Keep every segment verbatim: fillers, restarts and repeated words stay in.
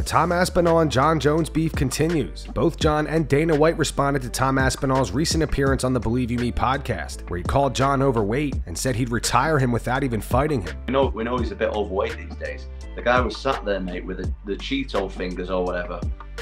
The Tom Aspinall and Jon Jones beef continues. Both Jon and Dana White responded to Tom Aspinall's recent appearance on the Believe You Me podcast, where he called Jon overweight and said he'd retire him without even fighting him. We know, we know he's a bit overweight these days. The guy was sat there, mate, with the, the Cheeto fingers or whatever,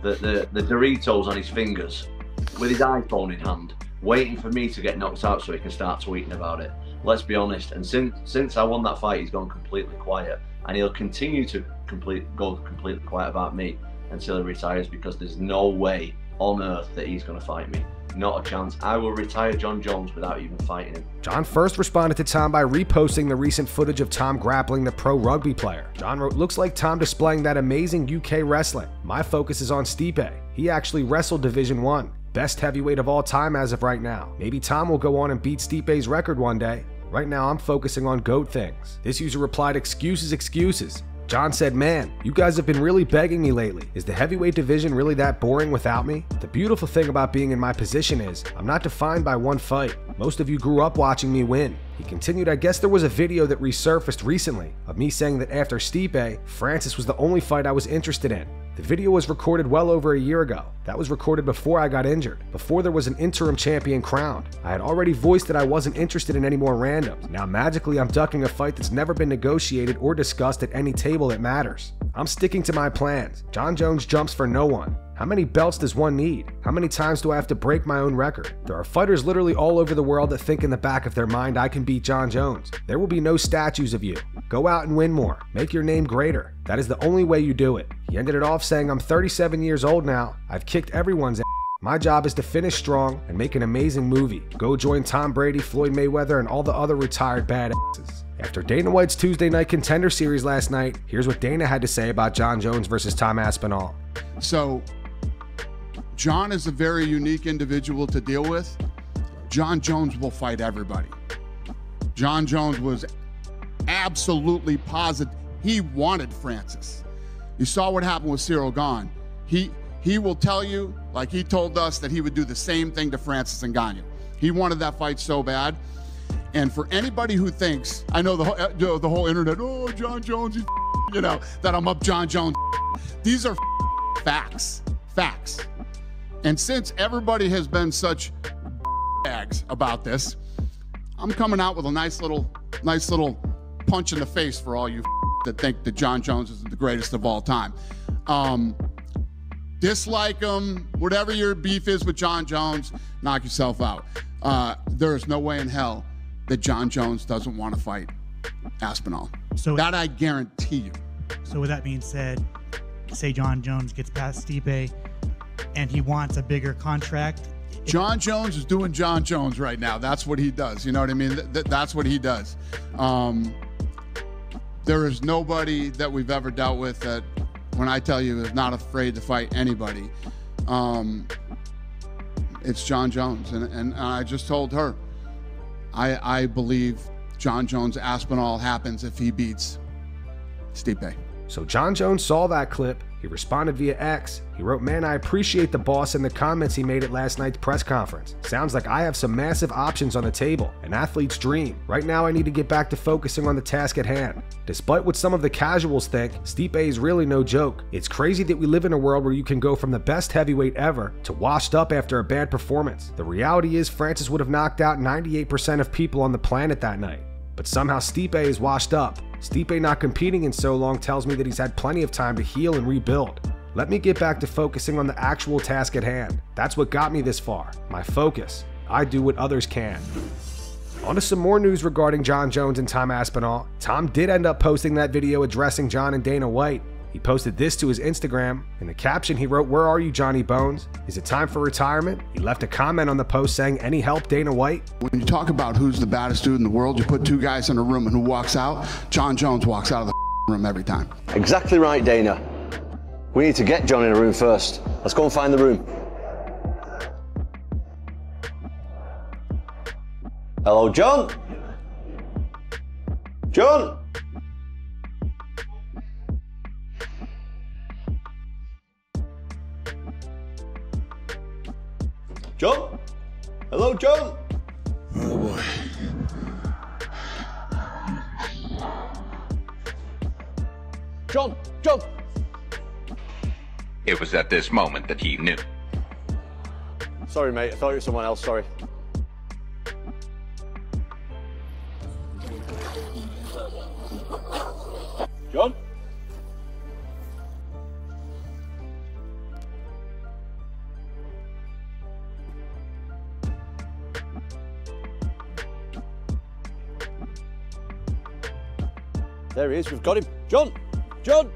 the, the, the Doritos on his fingers, with his iPhone in hand, waiting for me to get knocked out so he can start tweeting about it. Let's be honest. And since since I won that fight, he's gone completely quiet, and he'll continue to complete go completely quiet about me until he retires, because there's no way on earth that he's going to fight me. Not a chance. I will retire Jon Jones without even fighting him. Jon first responded to Tom by reposting the recent footage of Tom grappling the pro rugby player. Jon wrote, "Looks like Tom displaying that amazing U K wrestling. My focus is on Stipe. He actually wrestled Division one. Best heavyweight of all time as of right now. Maybe Tom will go on and beat Stipe's record one day. Right now I'm focusing on GOAT things." This user replied, "Excuses, excuses." Jon said, "Man, you guys have been really begging me lately. Is the heavyweight division really that boring without me? The beautiful thing about being in my position is I'm not defined by one fight. Most of you grew up watching me win." He continued, "I guess there was a video that resurfaced recently of me saying that after Stipe, Francis was the only fight I was interested in. The video was recorded well over a year ago. That was recorded before I got injured, before there was an interim champion crowned. I had already voiced that I wasn't interested in any more randoms. Now magically I'm ducking a fight that's never been negotiated or discussed at any table that matters. I'm sticking to my plans. Jon Jones jumps for no one. How many belts does one need? How many times do I have to break my own record? There are fighters literally all over the world that think in the back of their mind I can beat Jon Jones. There will be no statues of you. Go out and win more. Make your name greater. That is the only way you do it." He ended it off saying, "I'm thirty-seven years old now. I've kicked everyone's ass. My job is to finish strong and make an amazing movie. Go join Tom Brady, Floyd Mayweather, and all the other retired badasses." After Dana White's Tuesday Night Contender Series last night, here's what Dana had to say about Jon Jones versus Tom Aspinall. So, Jon is a very unique individual to deal with. Jon Jones will fight everybody. Jon Jones was absolutely positive. He wanted Francis. You saw what happened with Ciryl Gane. He, he will tell you, like he told us, that he would do the same thing to Francis Ngannou. He wanted that fight so bad. And for anybody who thinks, I know the whole, the whole internet, "Oh, Jon Jones, he's," you know, that I'm up Jon Jones. These are facts, facts. And since everybody has been such bags about this, I'm coming out with a nice little, nice little punch in the face for all you that think that Jon Jones is the greatest of all time. Um, dislike him, whatever your beef is with Jon Jones, knock yourself out. Uh, there is no way in hell that Jon Jones doesn't want to fight Aspinall. So that I guarantee you. So with that being said, say Jon Jones gets past Stipe, and he wants a bigger contract. Jon Jones is doing Jon Jones right now. That's what he does. You know what I mean? Th that's what he does. Um, there is nobody that we've ever dealt with that, when I tell you, is not afraid to fight anybody. Um, it's Jon Jones. And, and I just told her, I, I believe Jon Jones Aspinall happens if he beats Stipe. So Jon Jones saw that clip. He responded via X. He wrote, "Man, I appreciate the boss and the comments he made at last night's press conference. Sounds like I have some massive options on the table. An athlete's dream. Right now I need to get back to focusing on the task at hand. Despite what some of the casuals think, Stipe is really no joke. It's crazy that we live in a world where you can go from the best heavyweight ever to washed up after a bad performance. The reality is Francis would have knocked out ninety-eight percent of people on the planet that night. But somehow Stipe is washed up. Stipe not competing in so long tells me that he's had plenty of time to heal and rebuild. Let me get back to focusing on the actual task at hand. That's what got me this far. My focus. I do what others can." On to some more news regarding Jon Jones and Tom Aspinall. Tom did end up posting that video addressing Jon and Dana White. He posted this to his Instagram. In the caption he wrote, "Where are you, Johnny Bones? Is it time for retirement?" He left a comment on the post saying, "Any help, Dana White?" When you talk about who's the baddest dude in the world, you put two guys in a room and who walks out? Jon Jones walks out of the room every time. Exactly right, Dana. We need to get Jon in a room first. Let's go and find the room. Hello, Jon? Jon? Jon? Hello, Jon? Oh, boy. Jon! Jon! It was at this moment that he knew. Sorry, mate. I thought you were someone else. Sorry. John? There he is. We've got him. John! John!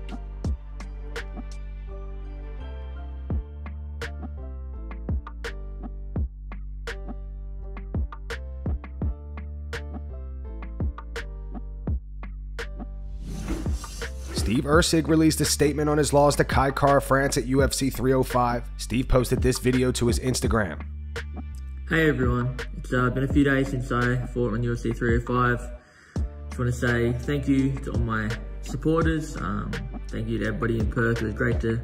Steve Erceg released a statement on his loss to Kai Kara-France at U F C three oh five. Steve posted this video to his Instagram. Hey everyone, it's uh, been a few days since I fought on U F C three oh five. Just want to say thank you to all my supporters. Um, thank you to everybody in Perth. It was great to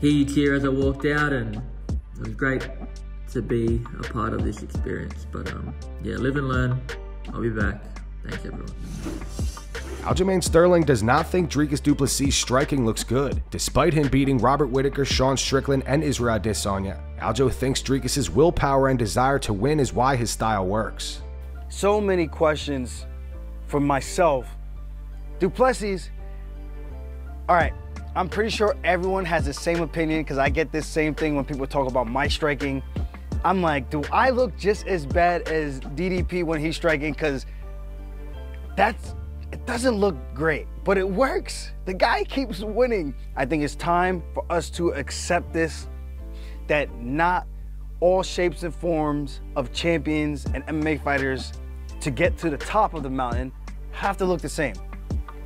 hear you cheer as I walked out, and it was great to be a part of this experience. But um, yeah, live and learn. I'll be back. Thanks everyone. Aljamain Sterling does not think Dricus du Plessis' striking looks good. Despite him beating Robert Whittaker, Sean Strickland, and Israel Adesanya, Aljo thinks Dricus' willpower and desire to win is why his style works. So many questions from myself. Du Plessis, all right, I'm pretty sure everyone has the same opinion because I get this same thing when people talk about my striking. I'm like, do I look just as bad as D D P when he's striking? Because that's... it doesn't look great, but it works. The guy keeps winning. I think it's time for us to accept this, that not all shapes and forms of champions and M M A fighters to get to the top of the mountain have to look the same.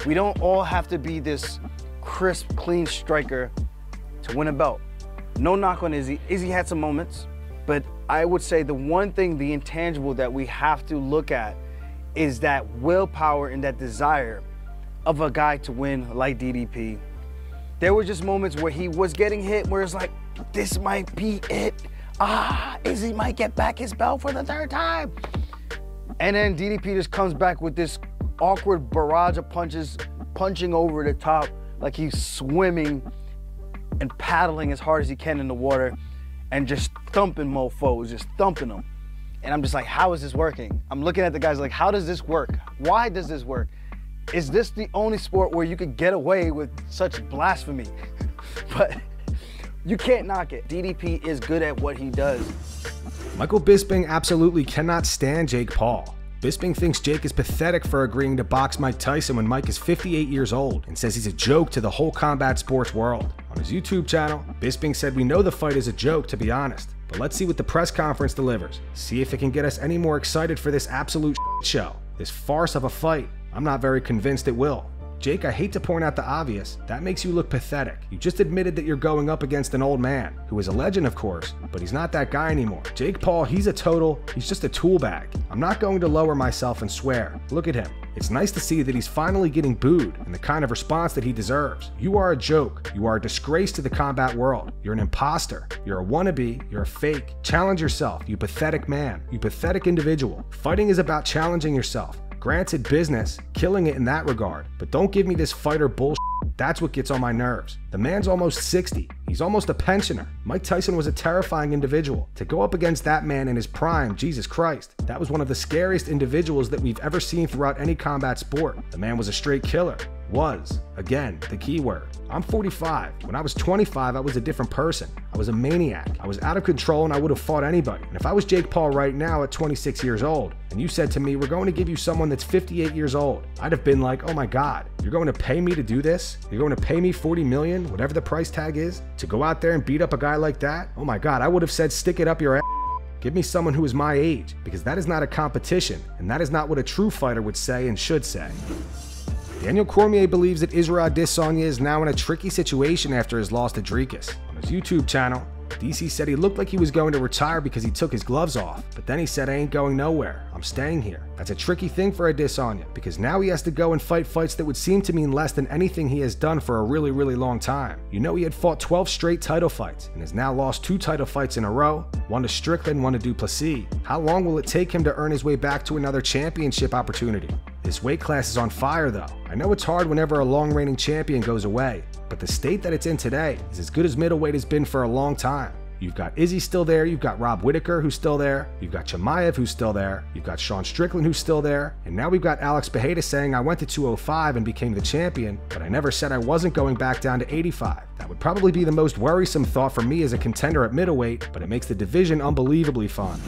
We don't all have to be this crisp, clean striker to win a belt. No knock on Izzy. Izzy had some moments, but I would say the one thing, the intangible that we have to look at is that willpower and that desire of a guy to win like D D P. There were just moments where he was getting hit where it's like, this might be it. Ah, Izzy might get back his belt for the third time. And then D D P just comes back with this awkward barrage of punches, punching over the top like he's swimming and paddling as hard as he can in the water and just thumping mofos, just thumping them. And I'm just like, how is this working? I'm looking at the guys like, how does this work? Why does this work? Is this the only sport where you could get away with such blasphemy? But you can't knock it. D D P is good at what he does. Michael Bisping absolutely cannot stand Jake Paul. Bisping thinks Jake is pathetic for agreeing to box Mike Tyson when Mike is fifty-eight years old and says he's a joke to the whole combat sports world. On his YouTube channel, Bisping said, "We know the fight is a joke, to be honest, but let's see what the press conference delivers. See if it can get us any more excited for this absolute shit show, this farce of a fight. I'm not very convinced it will. Jake, I hate to point out the obvious. That makes you look pathetic. You just admitted that you're going up against an old man, who is a legend of course, but he's not that guy anymore. Jake Paul, he's a total, he's just a tool bag. I'm not going to lower myself and swear. Look at him. It's nice to see that he's finally getting booed and the kind of response that he deserves. You are a joke. You are a disgrace to the combat world. You're an imposter. You're a wannabe. You're a fake. Challenge yourself, you pathetic man. You pathetic individual. Fighting is about challenging yourself. Granted, business, killing it in that regard, but don't give me this fighter bullshit. That's what gets on my nerves. The man's almost sixty. He's almost a pensioner. Mike Tyson was a terrifying individual. To go up against that man in his prime, Jesus Christ, that was one of the scariest individuals that we've ever seen throughout any combat sport. The man was a straight killer. Was, again, the key word. I'm forty-five. When I was twenty-five, I was a different person. I was a maniac. I was out of control and I would have fought anybody. And if I was Jake Paul right now at twenty-six years old, and you said to me, we're going to give you someone that's fifty-eight years old, I'd have been like, oh my God, you're going to pay me to do this? You're going to pay me forty million, whatever the price tag is, to go out there and beat up a guy like that? Oh my God, I would have said, stick it up your ass. Give me someone who is my age, because that is not a competition. And that is not what a true fighter would say and should say. Daniel Cormier believes that Israel Adesanya is now in a tricky situation after his loss to Dricus. On his YouTube channel, D C said he looked like he was going to retire because he took his gloves off, but then he said, I ain't going nowhere, I'm staying here. That's a tricky thing for Adesanya, because now he has to go and fight fights that would seem to mean less than anything he has done for a really, really long time. You know, he had fought twelve straight title fights, and has now lost two title fights in a row, one to Strickland, one to Du Plessis. How long will it take him to earn his way back to another championship opportunity? This weight class is on fire though. I know it's hard whenever a long reigning champion goes away, but the state that it's in today is as good as middleweight has been for a long time. You've got Izzy still there, you've got Rob Whittaker who's still there, you've got Chimaev who's still there, you've got Sean Strickland who's still there, and now we've got Alex Pereira saying I went to two oh five and became the champion, but I never said I wasn't going back down to eighty-five. That would probably be the most worrisome thought for me as a contender at middleweight, but it makes the division unbelievably fun.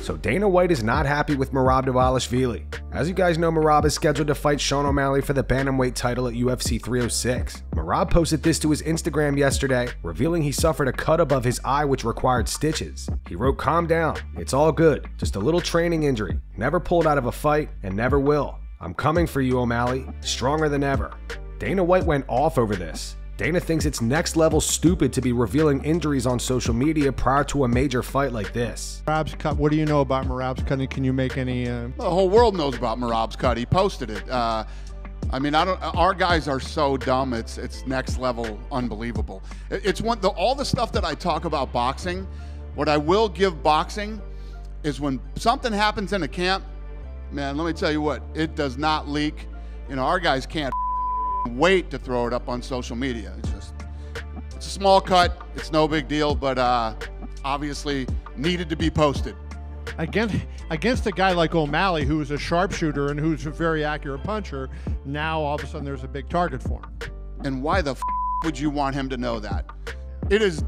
So Dana White is not happy with Merab Dvalishvili. As you guys know, Merab is scheduled to fight Sean O'Malley for the bantamweight title at U F C three oh six. Merab posted this to his Instagram yesterday, revealing he suffered a cut above his eye which required stitches. He wrote, "Calm down, it's all good, just a little training injury, never pulled out of a fight and never will. I'm coming for you, O'Malley, stronger than ever." Dana White went off over this. Dana thinks it's next level stupid to be revealing injuries on social media prior to a major fight like this. Merab's cut. What do you know about Merab's cut? And can you make any? Uh... The whole world knows about Merab's cut. He posted it. Uh, I mean, I don't. Our guys are so dumb. It's it's next level, unbelievable. It, it's one. The, all the stuff that I talk about boxing. What I will give boxing is when something happens in a camp. Man, let me tell you what. It does not leak. You know, our guys can't wait to throw it up on social media. It's just, it's a small cut, it's no big deal, but uh, obviously needed to be posted. Against, against a guy like O'Malley, who's a sharpshooter and who's a very accurate puncher, now all of a sudden there's a big target for him. And why the f would you want him to know that? It is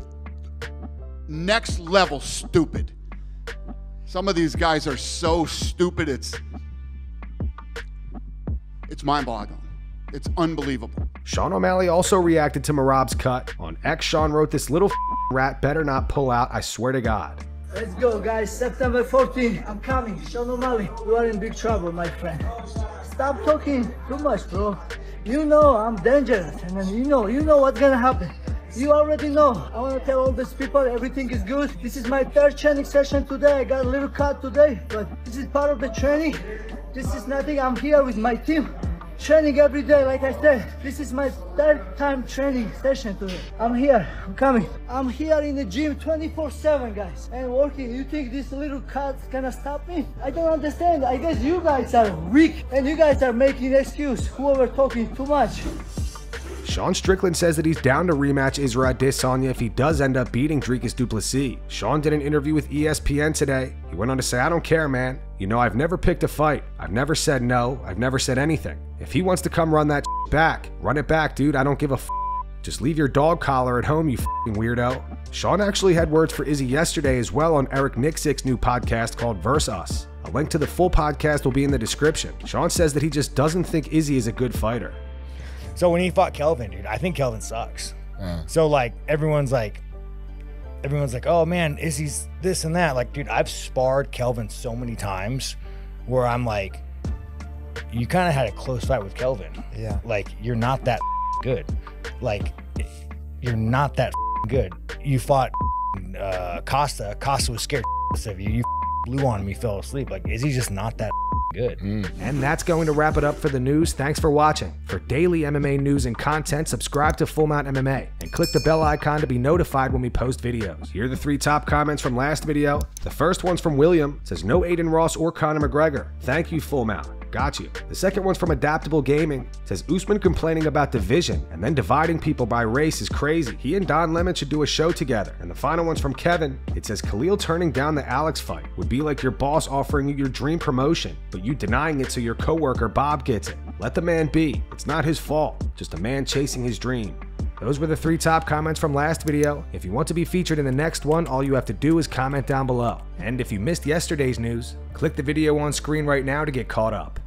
next level stupid. Some of these guys are so stupid, it's, it's mind-boggling. It's unbelievable. Sean O'Malley also reacted to Merab's cut. On X, Sean wrote, "This little rat better not pull out, I swear to God." Let's go, guys. September fourteenth. I'm coming. Sean O'Malley, you are in big trouble, my friend. Stop talking too much, bro. You know I'm dangerous, and then you know, you know what's gonna happen. You already know. I want to tell all these people everything is good. This is my third training session today. I got a little cut today, but this is part of the training. This is nothing. I'm here with my team. Training every day, like I said. This is my third time training session today. I'm here, I'm coming. I'm here in the gym twenty-four seven, guys, and working. You think this little cut's gonna stop me? I don't understand. I guess you guys are weak, and you guys are making excuse, whoever talking too much. Sean Strickland says that he's down to rematch Israel Adesanya if he does end up beating Dricus du Plessis. Sean did an interview with E S P N today. He went on to say, "I don't care, man. You know, I've never picked a fight. I've never said no. I've never said anything. If he wants to come run that back, run it back, dude. I don't give a f. Just leave your dog collar at home, you f***ing weirdo." Sean actually had words for Izzy yesterday as well on Eric Nixik's new podcast called Versus. A link to the full podcast will be in the description. Sean says that he just doesn't think Izzy is a good fighter. So when he fought Kelvin, dude, I think Kelvin sucks. Mm. So like everyone's like, everyone's like, oh man, Izzy's this and that. Like, dude, I've sparred Kelvin so many times where I'm like, you kind of had a close fight with Kelvin. Yeah. Like you're not that good. Like you're not that good. You fought uh, Costa. Costa was scared of you. You blew on me, fell asleep. Like Izzy's just not that good. Mm. And that's going to wrap it up for the news. Thanks for watching. For daily M M A news and content, subscribe to Full Mount M M A and click the bell icon to be notified when we post videos. Here are the three top comments from last video. The first one's from William. Says, "No Aiden Ross or Conor McGregor. Thank you, Full Mount. Got you." The second one's from Adaptable Gaming. Says, "Usman complaining about division and then dividing people by race is crazy. He and Don Lemon should do a show together." And the final one's from Kevin. It says, "Khalil turning down the Alex fight would be like your boss offering you your dream promotion, but you denying it so your coworker Bob gets it. Let the man be. It's not his fault. Just a man chasing his dream." Those were the three top comments from last video. If you want to be featured in the next one, all you have to do is comment down below. And if you missed yesterday's news, click the video on screen right now to get caught up.